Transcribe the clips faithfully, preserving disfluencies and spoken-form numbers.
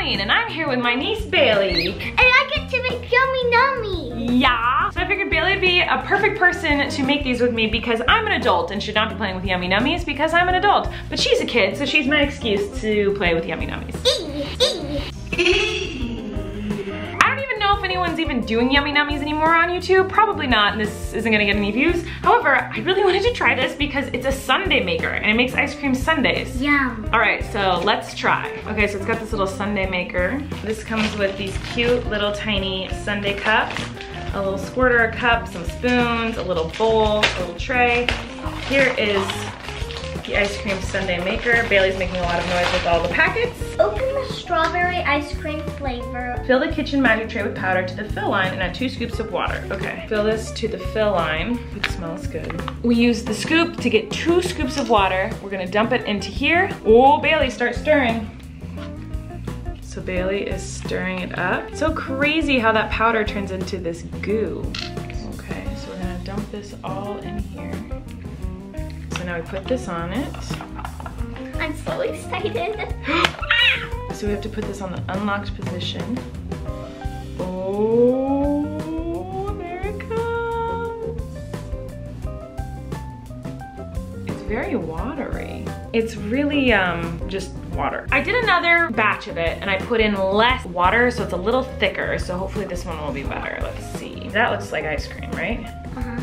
Colleen, and I'm here with my niece Bailey. And I get to make Yummy Nummies. Yeah. So I figured Bailey would be a perfect person to make these with me because I'm an adult and should not be playing with Yummy Nummies because I'm an adult. But she's a kid, so she's my excuse to play with Yummy Nummies. I don't even know if anyone's even doing Yummy Nummies anymore on YouTube. Probably not, and this isn't gonna get any views. However, I really wanted to try this because it's a sundae maker and it makes ice cream sundaes. Yum. All right, so let's try. Okay, so it's got this little sundae maker. This comes with these cute little tiny sundae cups, a little squirter, a cup, some spoons, a little bowl, a little tray. Here is the ice cream sundae maker. Bailey's making a lot of noise with all the packets. Open the strawberry ice cream flavor. Fill the kitchen magic tray with powder to the fill line and add two scoops of water. Okay, fill this to the fill line. It smells good. We use the scoop to get two scoops of water. We're gonna dump it into here. Oh, Bailey, start stirring. So Bailey is stirring it up. It's so crazy how that powder turns into this goo. Okay, so we're gonna dump this all in here. So now we put this on it. I'm so excited. So we have to put this on the unlocked position. Oh, there it comes. It's very watery. It's really um, just water. I did another batch of it and I put in less water so it's a little thicker. So hopefully this one will be better. Let's see. That looks like ice cream, right? Uh-huh.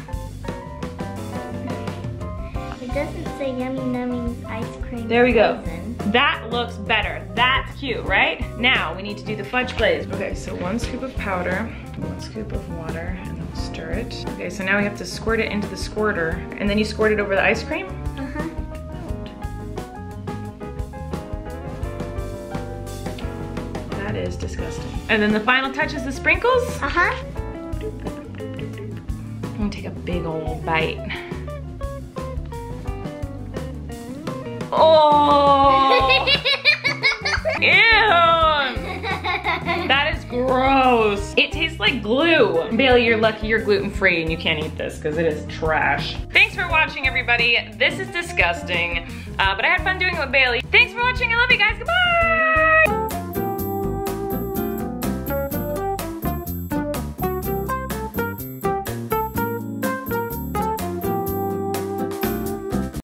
It doesn't say Yummy Nummies ice cream. There we go. That looks better. That's cute, right? Now we need to do the fudge glaze. Okay, so one scoop of powder, one scoop of water, and then stir it. Okay, so now we have to squirt it into the squirter. And then you squirt it over the ice cream? Uh-huh. That is disgusting. And then the final touch is the sprinkles? Uh-huh. I'm gonna take a big old bite. Oh! Ew! That is gross. It tastes like glue. Bailey, you're lucky you're gluten free and you can't eat this because it is trash. Thanks for watching, everybody. This is disgusting, uh, but I had fun doing it with Bailey. Thanks for watching. I love you guys. Goodbye!